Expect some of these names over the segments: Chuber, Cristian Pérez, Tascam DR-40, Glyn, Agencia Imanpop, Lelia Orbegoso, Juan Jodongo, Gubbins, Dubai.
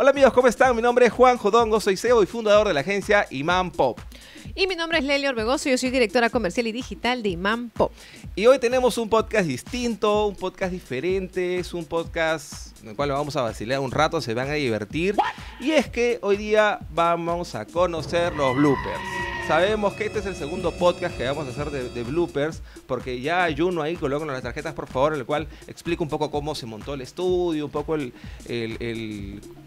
Hola amigos, ¿cómo están? Mi nombre es Juan Jodongo, soy CEO y fundador de la agencia Imanpop. Y mi nombre es Lelia Orbegoso, yo soy directora comercial y digital de Imanpop. Y hoy tenemos un podcast distinto, un podcast diferente, es un podcast en el cual vamos a vacilar un rato, se van a divertir. Y es que hoy día vamos a conocer los bloopers. Sabemos que este es el segundo podcast que vamos a hacer de bloopers, porque ya hay uno ahí, colóquenos las tarjetas por favor, en el cual explico un poco cómo se montó el estudio, un poco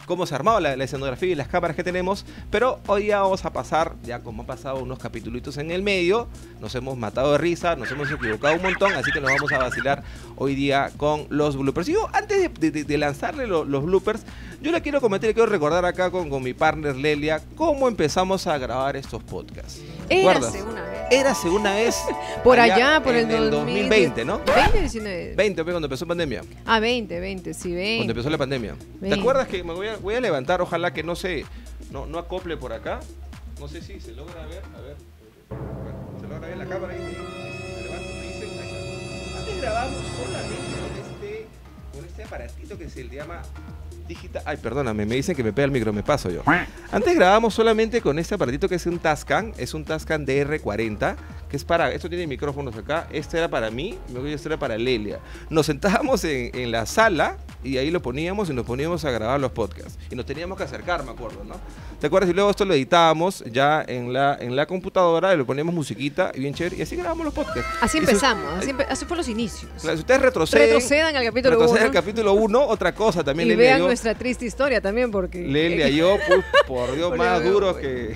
cómo se armó la escenografía y las cámaras que tenemos. Pero hoy ya vamos a pasar, ya como ha pasado unos capitulitos en el medio, nos hemos matado de risa, nos hemos equivocado un montón, así que nos vamos a vacilar hoy día con los bloopers. Y yo, antes de lanzarle los bloopers, yo le quiero recordar acá con mi partner Lelia, cómo empezamos a grabar estos podcasts. Érase una vez. Por allá, por el 2020, ¿no? 2019. 20, cuando empezó la pandemia. Ah, 20, sí, 20. Cuando empezó la pandemia. 20. ¿Te acuerdas que me voy a levantar? Ojalá que no acople por acá. No sé si se logra ver. A ver. Se logra ver la cámara y me levanto y me dicen. Antes grabamos solamente con este aparatito que se le llama digital. Ay, perdóname, me dicen que me pega el micro, me paso yo. Antes grabamos solamente con este aparatito que es un Tascam, DR-40, que es para, esto tiene micrófonos acá, este era para mí, este era para Lelia. Nos sentábamos en la sala y ahí lo poníamos y nos poníamos a grabar los podcasts. Y nos teníamos que acercar, me acuerdo, ¿no? ¿Te acuerdas? Y luego esto lo editábamos ya en la computadora, le poníamos musiquita y bien chévere, y así grabamos los podcasts. Así empezamos, así por los inicios. Claro, si ustedes retrocedan al capítulo 1. Retrocedan al capítulo 1, otra cosa también. Y vean nuestra triste historia también, porque... Lelia y yo, por Dios, más duros que...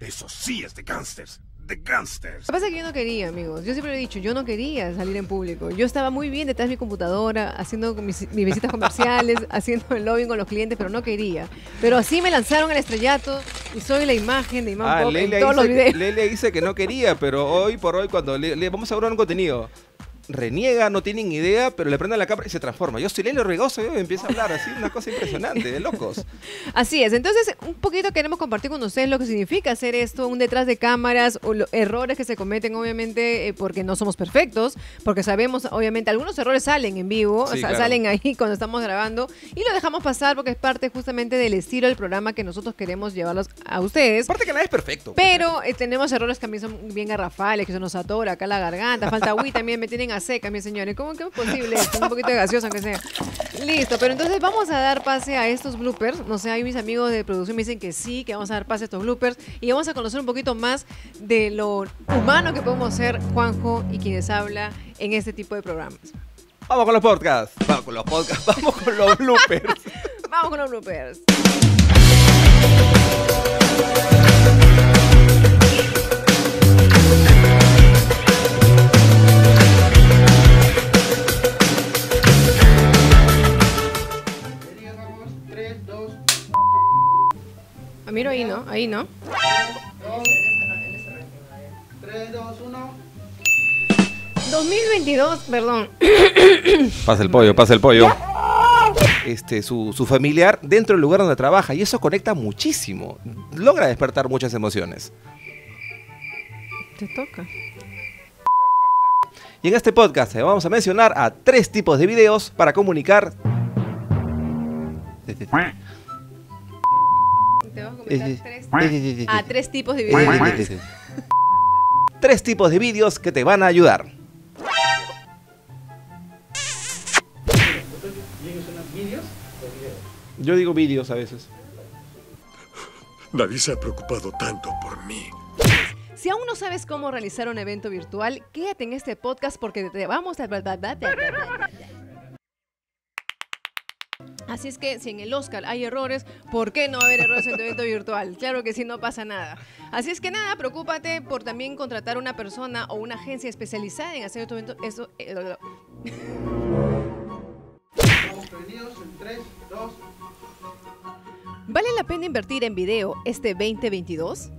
Eso sí es de gángsters. The Gangsters. Lo que pasa es que yo no quería, amigos. Yo siempre lo he dicho, yo no quería salir en público. Yo estaba muy bien detrás de mi computadora, haciendo mis visitas comerciales, haciendo el lobbying con los clientes, pero no quería. Pero así me lanzaron al estrellato y soy la imagen de Imanpop en todos los videos. Lelia dice que no quería, pero hoy por hoy, cuando le vamos a grabar un contenido, reniega, no tienen idea, pero le prenden la cámara y se transforma. Yo soy Lelia Orbegoso y me empieza a hablar así, una cosa impresionante, de locos. Así es, entonces un poquito queremos compartir con ustedes lo que significa hacer esto, un detrás de cámaras, o los errores que se cometen obviamente porque no somos perfectos, porque sabemos obviamente, algunos errores salen en vivo, sí, o sea, claro, salen ahí cuando estamos grabando y lo dejamos pasar porque es parte justamente del estilo del programa que nosotros queremos llevarlos a ustedes. Aparte que nada es perfecto. Pero tenemos errores que también son bien garrafales, que se nos atora acá la garganta, falta agüita, también me tienen a secas, mis señores. ¿Cómo que es posible? Un poquito de gaseosa, aunque sea. Listo, pero entonces vamos a dar pase a estos bloopers. No sé, ahí mis amigos de producción me dicen que sí, que vamos a dar pase a estos bloopers y vamos a conocer un poquito más de lo humano que podemos ser Juanjo y quienes habla en este tipo de programas. Vamos con los podcasts. Vamos con los podcasts. Vamos con los bloopers. Vamos con los bloopers. Miro ahí, ¿no? Ahí, ¿no? 3, 2, 1. 2022, perdón. Pasa el pollo. Su familiar dentro del lugar donde trabaja. Y eso conecta muchísimo. Logra despertar muchas emociones. Te toca. Y en este podcast vamos a mencionar a 3 tipos de videos para comunicar... Te vas a comentar 3 tipos de videos. 3 tipos de videos que te van a ayudar. Yo digo videos a veces. Nadie se ha preocupado tanto por mí. Si aún no sabes cómo realizar un evento virtual, quédate en este podcast porque te vamos a... Así es que si en el Oscar hay errores, ¿por qué no haber errores en tu evento virtual? Claro que sí, no pasa nada. Así es que nada, preocúpate por también contratar una persona o una agencia especializada en hacer tu evento. Eso. ¿Vale la pena invertir en video este 2022?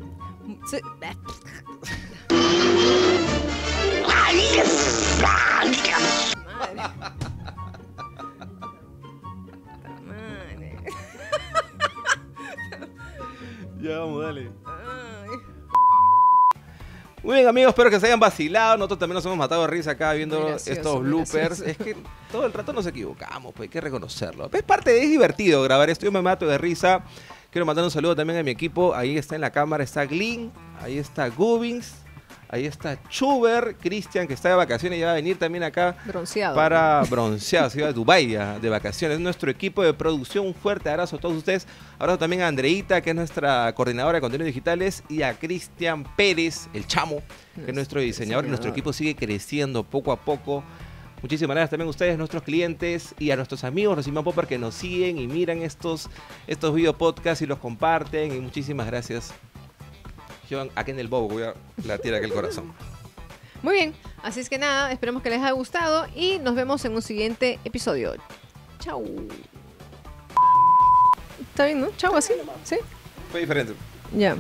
Madre. Ya, vamos, dale. Ay. Muy bien, amigos, espero que se hayan vacilado. Nosotros también nos hemos matado de risa acá viendo estos bloopers. Es que todo el rato nos equivocamos, pues hay que reconocerlo. Es parte de, es divertido grabar esto, yo me mato de risa. Quiero mandar un saludo también a mi equipo. Ahí está en la cámara, está Glyn, ahí está Gubbins, ahí está Chuber, Cristian, que está de vacaciones y va a venir también acá. Bronceado. Para bronceado, se iba a Dubai de vacaciones. Nuestro equipo de producción, un fuerte abrazo a todos ustedes. Abrazo también a Andreita, que es nuestra coordinadora de contenidos digitales, y a Cristian Pérez, el chamo, que es nuestro diseñador. Nuestro equipo sigue creciendo poco a poco. Muchísimas gracias también a ustedes, nuestros clientes, y a nuestros amigos de Imanpop que nos siguen y miran estos video podcasts y los comparten. Y muchísimas gracias. Yo aquí en el bobo voy a latir aquel corazón. Muy bien, así es que nada, esperemos que les haya gustado y nos vemos en un siguiente episodio. Chau. ¿Está bien, no? Chau, así, ¿sí? Fue diferente. Ya.